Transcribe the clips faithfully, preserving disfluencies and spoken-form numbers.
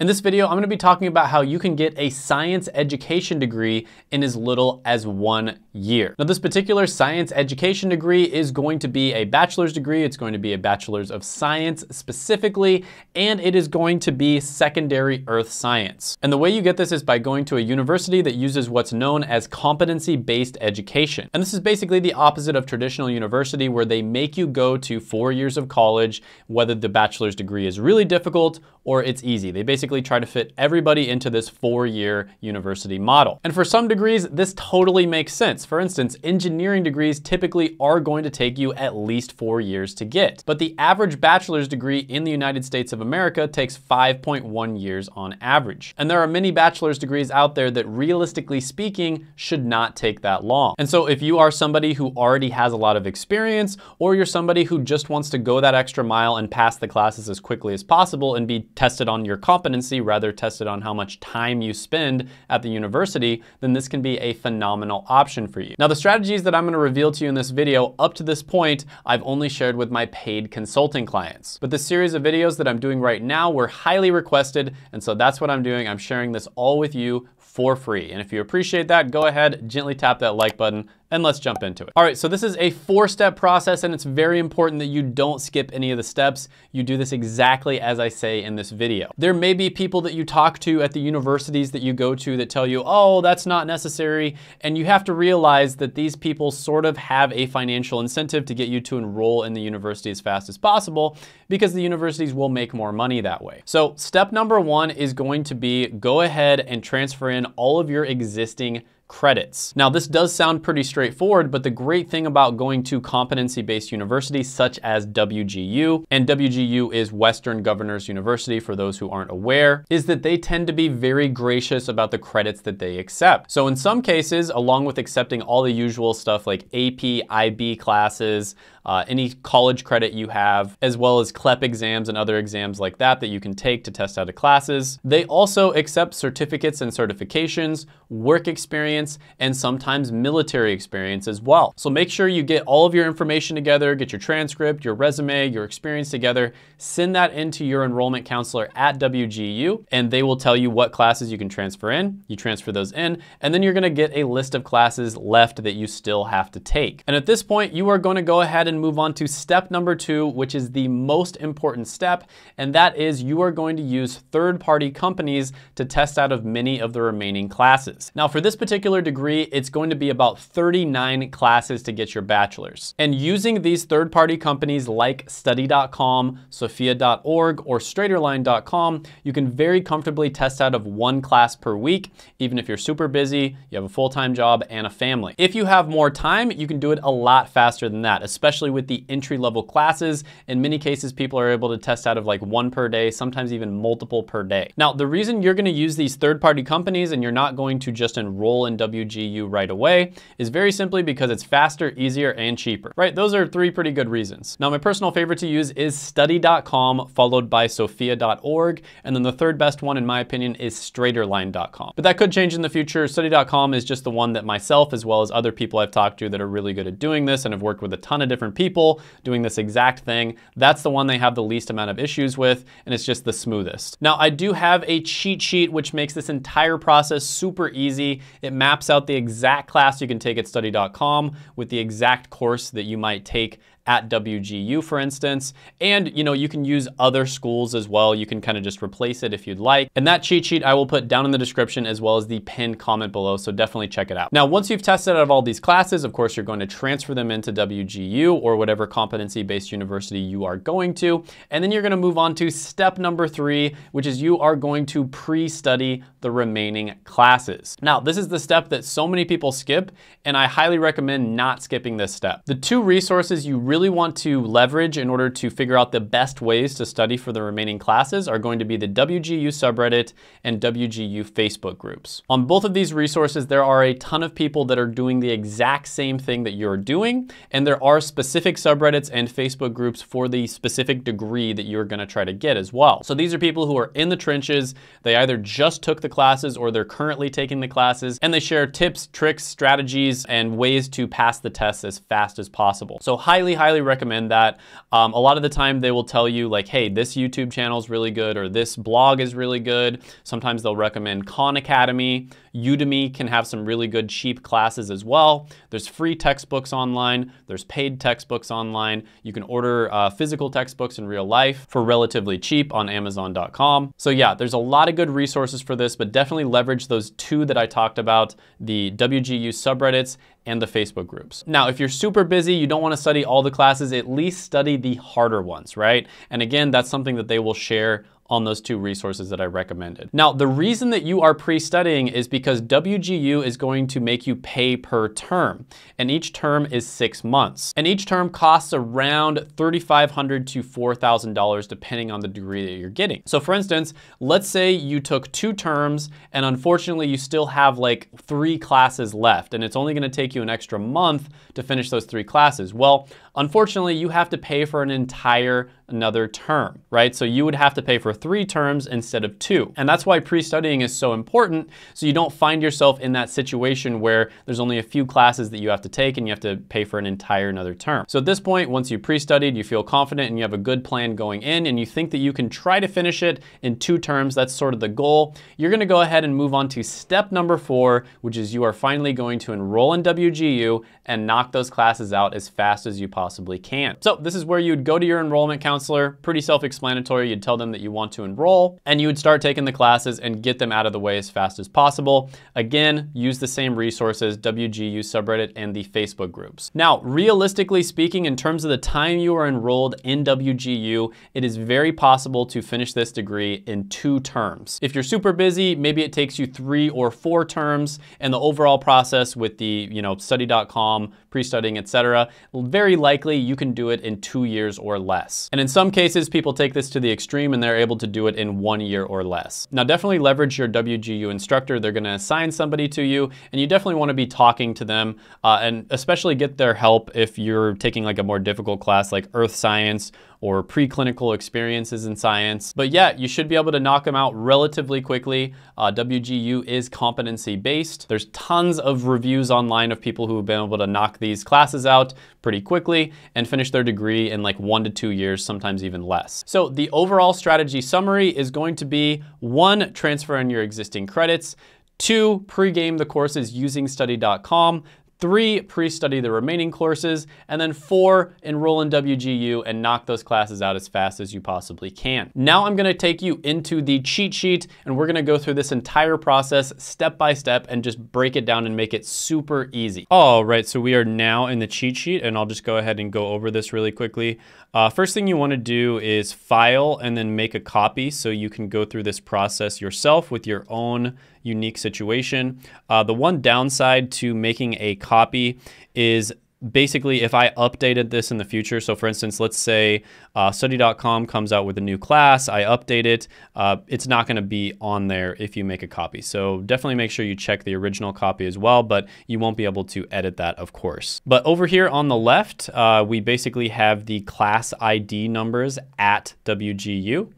In this video, I'm gonna be talking about how you can get a science education degree in as little as one year. Now, this particular science education degree is going to be a bachelor's degree. It's going to be a bachelor's of science specifically, and it is going to be secondary earth science. And the way you get this is by going to a university that uses what's known as competency-based education. And this is basically the opposite of traditional university, where they make you go to four years of college, whether the bachelor's degree is really difficult or it's easy. They basically try to fit everybody into this four-year university model. And for some degrees, this totally makes sense. For instance, engineering degrees typically are going to take you at least four years to get. But the average bachelor's degree in the United States of America takes five point one years on average. And there are many bachelor's degrees out there that, realistically speaking, should not take that long. And so if you are somebody who already has a lot of experience, or you're somebody who just wants to go that extra mile and pass the classes as quickly as possible and be tested on your competency, rather tested on how much time you spend at the university, then this can be a phenomenal option for you. Now, the strategies that I'm going to reveal to you in this video, up to this point, I've only shared with my paid consulting clients. But the series of videos that I'm doing right now were highly requested, and so that's what I'm doing. I'm sharing this all with you for free. And if you appreciate that, go ahead, gently tap that like button, and let's jump into it. All right, so this is a four-step process, and it's very important that you don't skip any of the steps. You do this exactly as I say in this video. There may be people that you talk to at the universities that you go to that tell you, oh, that's not necessary, and you have to realize that these people sort of have a financial incentive to get you to enroll in the university as fast as possible, because the universities will make more money that way. So step number one is going to be go ahead and transfer in all of your existing credits. Now, this does sound pretty straightforward, but the great thing about going to competency-based universities such as W G U, and W G U is Western Governors University for those who aren't aware, is that they tend to be very gracious about the credits that they accept. So in some cases, along with accepting all the usual stuff like A P, I B classes, uh, any college credit you have, as well as C L E P exams and other exams like that that you can take to test out of classes, they also accept certificates and certifications, work experience, and sometimes military experience as well. So make sure you get all of your information together, get your transcript, your resume, your experience together, send that into your enrollment counselor at W G U, and they will tell you what classes you can transfer in. You transfer those in, and then you're gonna get a list of classes left that you still have to take. And at this point, you are gonna go ahead and move on to step number two, which is the most important step, and that is you are going to use third-party companies to test out of many of the remaining classes. Now, for this particular degree, it's going to be about thirty-nine classes to get your bachelor's. And using these third-party companies like study dot com, sophia dot org, or straighterline dot com, you can very comfortably test out of one class per week, even if you're super busy, you have a full-time job and a family. If you have more time, you can do it a lot faster than that, especially with the entry-level classes. In many cases, people are able to test out of like one per day, sometimes even multiple per day. Now, the reason you're going to use these third-party companies and you're not going to just enroll in W G U right away is very simply because it's faster, easier, and cheaper, right? Those are three pretty good reasons. Now, my personal favorite to use is study dot com followed by sophia dot org. And then the third best one, in my opinion, is straighterline dot com. But that could change in the future. Study dot com is just the one that myself, as well as other people I've talked to that are really good at doing this and have worked with a ton of different people doing this exact thing. That's the one they have the least amount of issues with, and it's just the smoothest. Now, I do have a cheat sheet, which makes this entire process super easy. It maps out the exact class you can take at study dot com with the exact course that you might take at W G U, for instance. And you know, you can use other schools as well. You can kind of just replace it if you'd like. And that cheat sheet I will put down in the description as well as the pinned comment below, so definitely check it out. Now, once you've tested out of all these classes, of course, you're going to transfer them into W G U or whatever competency-based university you are going to. And then you're gonna move on to step number three, which is you are going to pre-study the remaining classes. Now, this is the step that so many people skip, and I highly recommend not skipping this step. The two resources you really really want to leverage in order to figure out the best ways to study for the remaining classes are going to be the W G U subreddit and W G U Facebook groups. On both of these resources, there are a ton of people that are doing the exact same thing that you're doing, and there are specific subreddits and Facebook groups for the specific degree that you're gonna try to get as well. So these are people who are in the trenches. They either just took the classes or they're currently taking the classes, and they share tips, tricks, strategies, and ways to pass the tests as fast as possible. So highly, highly recommend that. Um, a lot of the time they will tell you like, hey, this YouTube channel is really good or this blog is really good. Sometimes they'll recommend Khan Academy. Udemy can have some really good cheap classes as well. There's free textbooks online. There's paid textbooks online. You can order uh, physical textbooks in real life for relatively cheap on amazon dot com. So yeah, there's a lot of good resources for this, but definitely leverage those two that I talked about, the W G U subreddits and the Facebook groups. Now, if you're super busy, you don't want to study all the classes, at least study the harder ones, right? And again, that's something that they will share on those two resources that I recommended. Now, the reason that you are pre-studying is because W G U is going to make you pay per term, and each term is six months. And each term costs around thirty-five hundred dollars to four thousand dollars depending on the degree that you're getting. So for instance, let's say you took two terms and unfortunately you still have like three classes left and it's only gonna take you an extra month to finish those three classes. Well, unfortunately, you have to pay for an entire another term, right? So you would have to pay for three terms instead of two. And that's why pre-studying is so important, so you don't find yourself in that situation where there's only a few classes that you have to take and you have to pay for an entire another term. So at this point, once you pre-studied, you feel confident and you have a good plan going in and you think that you can try to finish it in two terms. That's sort of the goal. You're gonna go ahead and move on to step number four, which is you are finally going to enroll in W G U and knock those classes out as fast as you possibly can. So this is where you'd go to your enrollment counselor. Pretty self-explanatory. You'd tell them that you want to enroll and you would start taking the classes and get them out of the way as fast as possible. Again, use the same resources, W G U subreddit and the Facebook groups. Now, realistically speaking, in terms of the time you are enrolled in W G U, it is very possible to finish this degree in two terms. If you're super busy, maybe it takes you three or four terms, and the overall process with the, you know, study dot com, pre-studying, et cetera, very likely you can do it in two years or less. And in some cases, people take this to the extreme and they're able to do it in one year or less. Now, definitely leverage your W G U instructor. They're gonna assign somebody to you and you definitely wanna be talking to them uh, and especially get their help if you're taking like a more difficult class like earth science or preclinical experiences in science. But yeah, you should be able to knock them out relatively quickly. Uh, W G U is competency-based. There's tons of reviews online of people who have been able to knock these classes out pretty quickly and finish their degree in like one to two years, sometimes even less. So the overall strategy summary is going to be one, transfer in your existing credits, two, pre-game the courses using study dot com, three, pre-study the remaining courses, and then four, enroll in W G U and knock those classes out as fast as you possibly can. Now I'm gonna take you into the cheat sheet and we're gonna go through this entire process step by step and just break it down and make it super easy. All right, so we are now in the cheat sheet and I'll just go ahead and go over this really quickly. Uh, first thing you wanna do is file and then make a copy so you can go through this process yourself with your own unique situation. Uh, the one downside to making a copy is basically if I updated this in the future, so for instance, let's say uh, study dot com comes out with a new class, I update it, uh, it's not gonna be on there if you make a copy. So definitely make sure you check the original copy as well, but you won't be able to edit that, of course. But over here on the left, uh, we basically have the class I D numbers at W G U,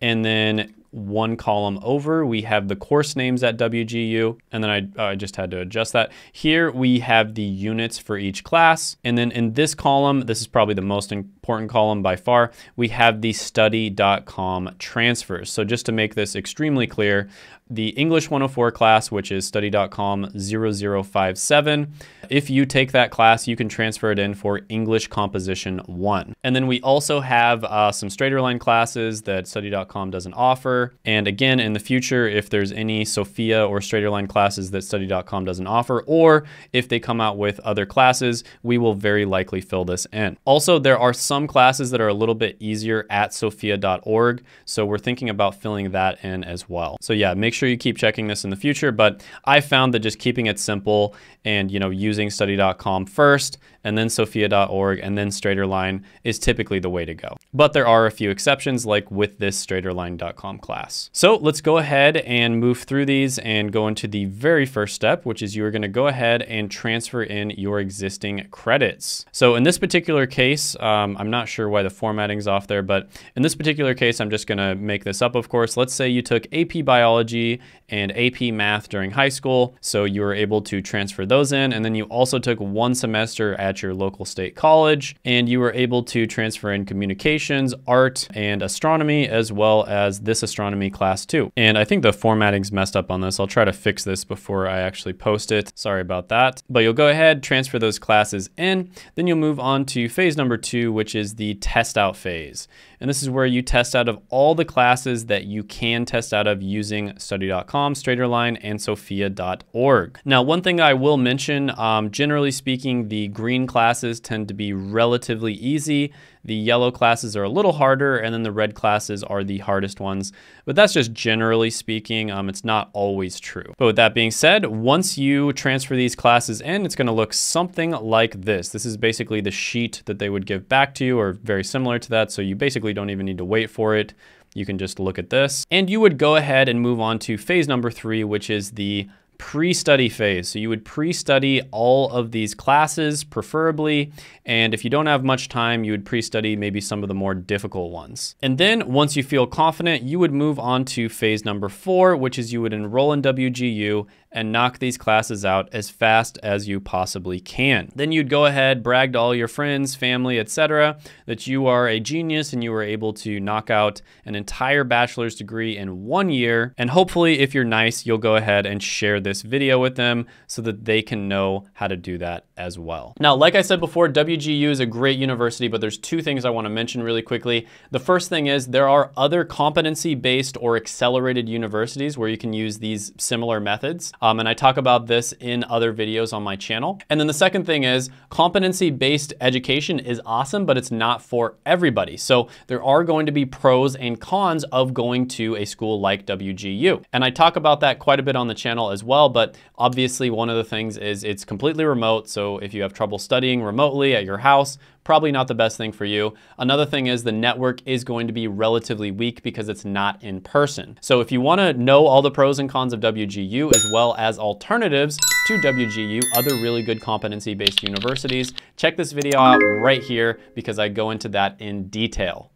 and then one column over, we have the course names at W G U, and then I, I just had to adjust that. Here we have the units for each class, and then in this column, this is probably the most important column by far, we have the study dot com transfers. So just to make this extremely clear, the English one oh four class, which is study dot com zero zero five seven, if you take that class, you can transfer it in for English Composition one. And then we also have uh, some straighter line classes that study dot com doesn't offer. And again, in the future, if there's any Sophia or straighterline classes that study dot com doesn't offer, or if they come out with other classes, we will very likely fill this in. Also, there are some classes that are a little bit easier at sophia dot org. So we're thinking about filling that in as well. So yeah, make sure you keep checking this in the future, but I found that just keeping it simple and, you know, using study dot com first and then sophia dot org and then straighterline is typically the way to go. But there are a few exceptions like with this straighterline dot com class. So let's go ahead and move through these and go into the very first step, which is you are going to go ahead and transfer in your existing credits. So in this particular case, um, I'm not sure why the formatting's off there, but in this particular case, I'm just gonna make this up, of course. Let's say you took A P Biology and A P Math during high school, so you were able to transfer those in, and then you also took one semester at your local state college, and you were able to transfer in communications, art, and astronomy, as well as this astronomy class too. And I think the formatting's messed up on this. I'll try to fix this before I actually post it. Sorry about that. But you'll go ahead, transfer those classes in, then you'll move on to phase number two, which is the test out phase. And this is where you test out of all the classes that you can test out of using study dot com, Straighterline, and sophia dot org. Now, one thing I will mention, um, generally speaking, the green classes tend to be relatively easy. The yellow classes are a little harder, and then the red classes are the hardest ones. But that's just generally speaking. Um, it's not always true. But with that being said, once you transfer these classes in, it's gonna look something like this. This is basically the sheet that they would give back to you, or very similar to that. So you basically don't even need to wait for it. You can just look at this. And you would go ahead and move on to phase number three, which is the pre-study phase. So you would pre-study all of these classes, preferably, and if you don't have much time, you would pre-study maybe some of the more difficult ones. And then once you feel confident, you would move on to phase number four, which is you would enroll in W G U and knock these classes out as fast as you possibly can. Then you'd go ahead, brag to all your friends, family, et cetera, that you are a genius and you were able to knock out an entire bachelor's degree in one year. And hopefully, if you're nice, you'll go ahead and share this this video with them so that they can know how to do that as well. Now, like I said before, W G U is a great university, but there's two things I want to mention really quickly. The first thing is there are other competency-based or accelerated universities where you can use these similar methods. Um, and I talk about this in other videos on my channel. And then the second thing is competency-based education is awesome, but it's not for everybody. So there are going to be pros and cons of going to a school like W G U. And I talk about that quite a bit on the channel as well. But obviously one of the things is it's completely remote. So if you have trouble studying remotely at your house, probably not the best thing for you. Another thing is the network is going to be relatively weak because it's not in person. So if you want to know all the pros and cons of W G U as well as alternatives to W G U, other really good competency-based universities, check this video out right here because I go into that in detail.